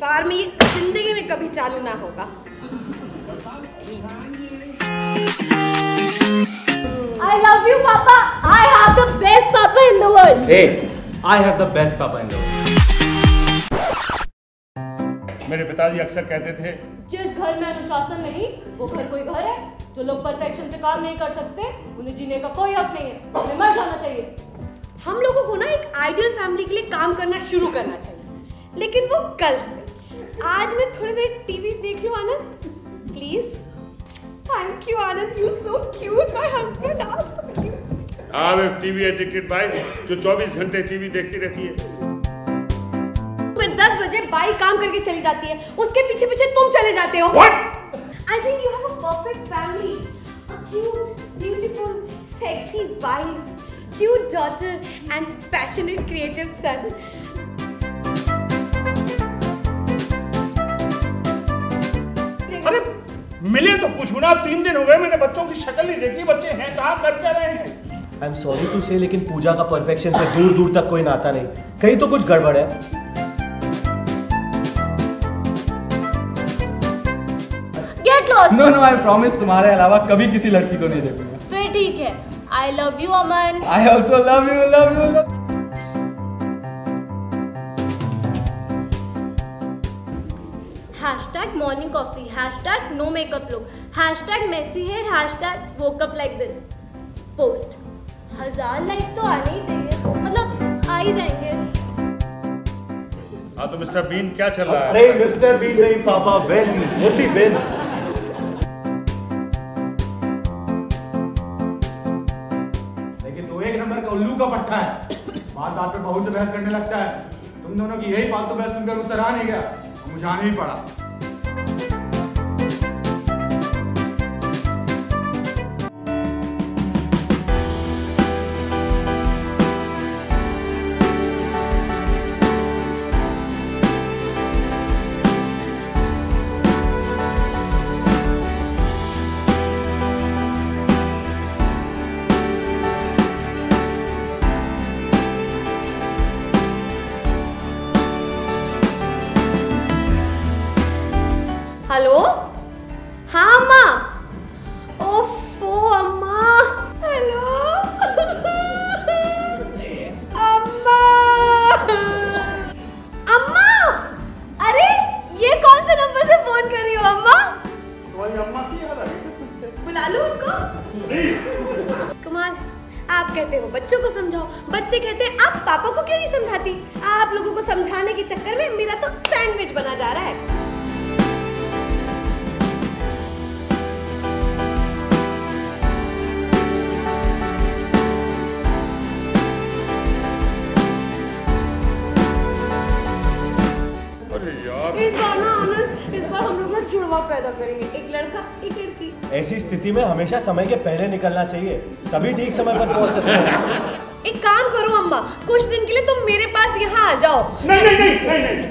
Car में जिंदगी में कभी चालू ना होगा। I love you, Papa. I have the best Papa in the world. Hey, I have the best Papa in the world. मेरे पिताजी अक्सर कहते थे, जिस घर में अनुशासन नहीं वो घर कोई घर है। जो लोग परफेक्शन से काम नहीं कर सकते उन्हें जीने का कोई हक नहीं है, उन्हें मर जाना चाहिए। हम लोगों को ना एक आइडियल फैमिली के लिए काम करना शुरू करना चाहिए, लेकिन वो कल से। आज मैं थोड़ी देर टीवी देख लूं Anand, please. Thank you Anand, you so cute, my husband also cute. I am TV addicted bye, जो 24 घंटे टीवी देखती रहती है। 10 बजे बाई काम करके चली जाती है, उसके पीछे पीछे तुम चले जाते हो। What? I think you have a perfect family, a cute, beautiful, sexy wife, cute daughter and passionate creative son. अरे मिले तो पूछो ना, 3 दिन हो गए मैंने बच्चों की शक्ल नहीं देखी। बच्चे हैं कहाँ, कर क्या रहे हैं? आई एम सॉरी टू से, लेकिन पूजा का परफेक्शन से दूर दूर तक कोई नाता नहीं, कहीं तो कुछ गड़बड़ है। No, no, I promise, तुम्हारे अलावा कभी किसी लड़की को नहीं देखूंगा। फिर ठीक है। I love you, Aman. I also love you, love you, love you. Hashtag morning coffee, hashtag no makeup look, hashtag messy hair, hashtag woke up like this. Post 1000 like तो आने ही चाहिए, मतलब आ ही जाएंगे। हाँ तो मिस्टर बीन क्या चल रहा है? अरे मिस्टर बीन नहीं पापा, बेन, मोटी बेन। उल्लू का पट्टा है, बात बात पे बहुत से बहस करने लगता है। तुम दोनों की यही बात तो बहस सुनकर मुझसे रहा नहीं गया, मुझे आना ही पड़ा। हेलो, हाँ अम्मा। ओफो अम्मा, हेलो अम्मा, अम्मा। अरे ये कौन से नंबर से फोन कर रही हो अम्मा? तुम्हारी अम्मा की याद आ गई तो तुमसे बुला लो उनको। कमाल, आप कहते हो बच्चों को समझाओ, बच्चे कहते हैं आप पापा को क्यों नहीं समझाती। आप लोगों को समझाने के चक्कर में मेरा तो सैंडविच बना जा रहा है। पैदा करेंगे एक लड़का एक लड़की। ऐसी स्थिति में हमेशा समय के पहले निकलना चाहिए, तभी ठीक समय पर पहुंच सकते हैं। एक काम करो अम्मा, कुछ दिन के लिए तुम मेरे पास यहाँ आ जाओ। नहीं नहीं नहीं, नहीं, नहीं।